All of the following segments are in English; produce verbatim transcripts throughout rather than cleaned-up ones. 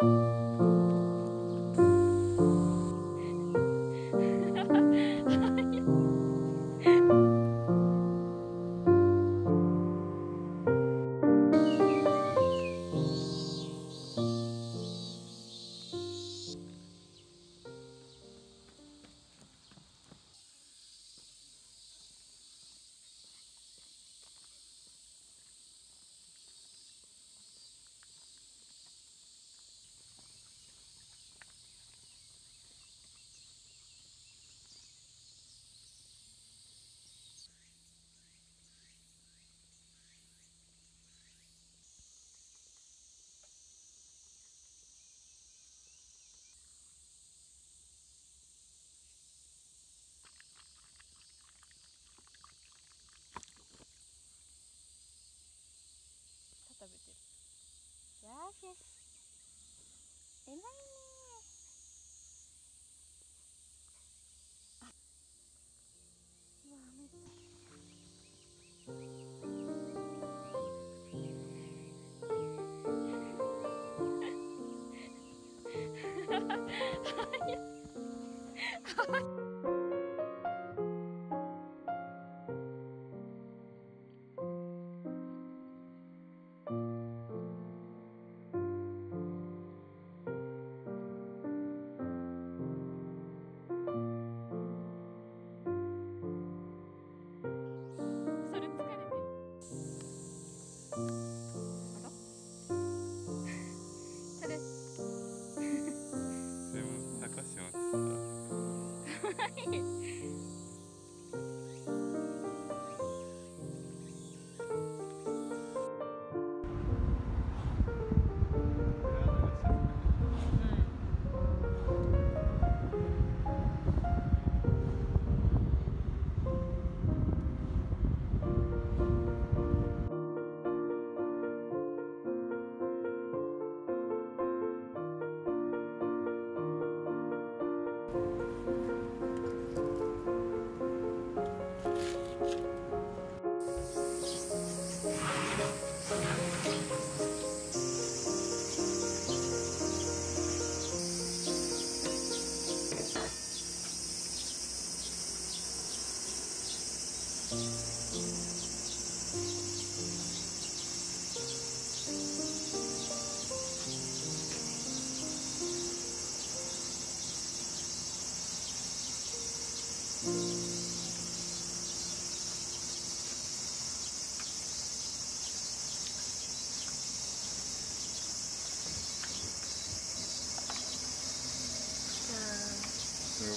偉いね。あ、もう雨だ。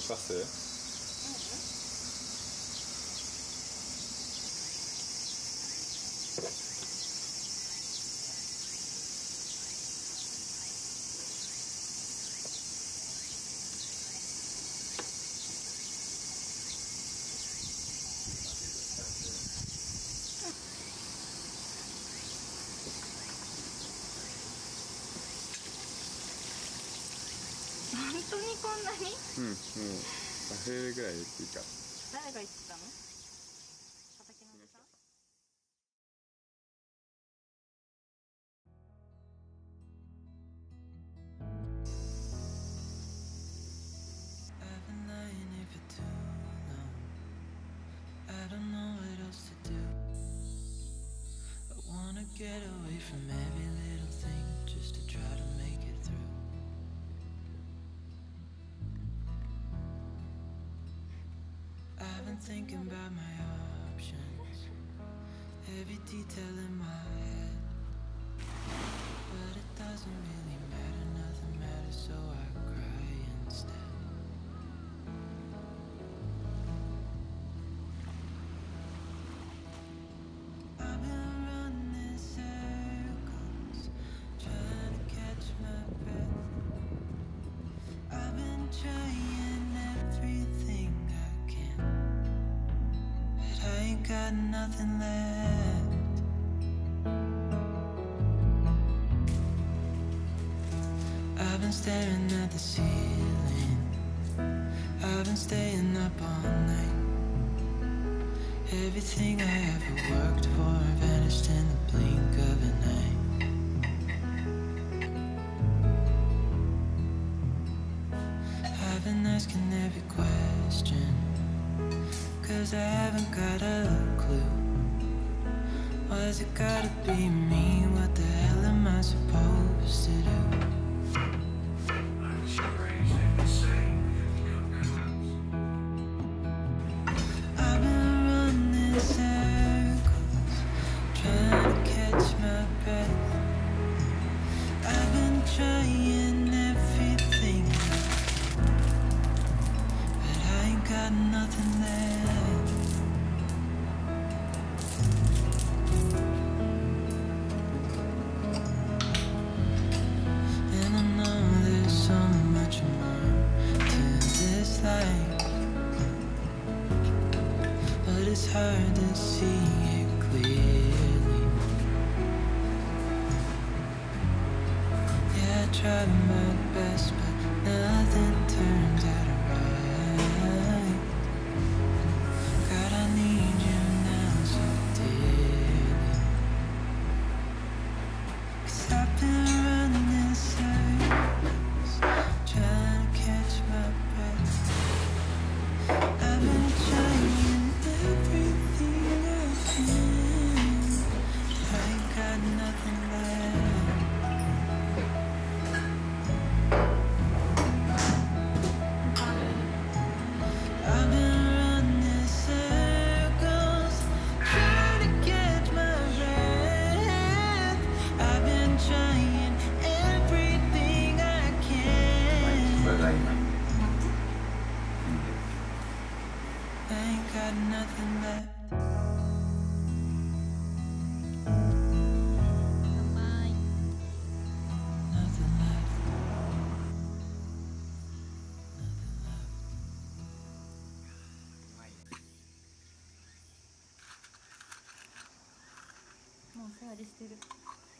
Parfait.うん、もう溢れるぐらいでいいか。誰が言ってたの？畑のさん。Thinking about my options, every detail in my head, but it doesn't really matter, nothing matters, so I cry instead. I've been running in circles, trying to catch my breath. I've been trying everything I can. I ain't got nothing left. I've been staring at the ceiling. I've been staying up all night. Everything I ever worked for vanished in the blink of an eye. asking every question, 'cause I haven't got a clue. Why's it gotta be me? What the hell am I supposed to do? It's hard to see it clearly. Yeah, I tried my best, but nothing turns out right. God, I need you now so dearly, 'cause I've been running in circles, trying to catch my breath. I've been trying everything I can, I ain't got nothing left. I've been running in circles, trying to catch my breath. I've been trying everything I can. I ain't got nothing left. Nothing left.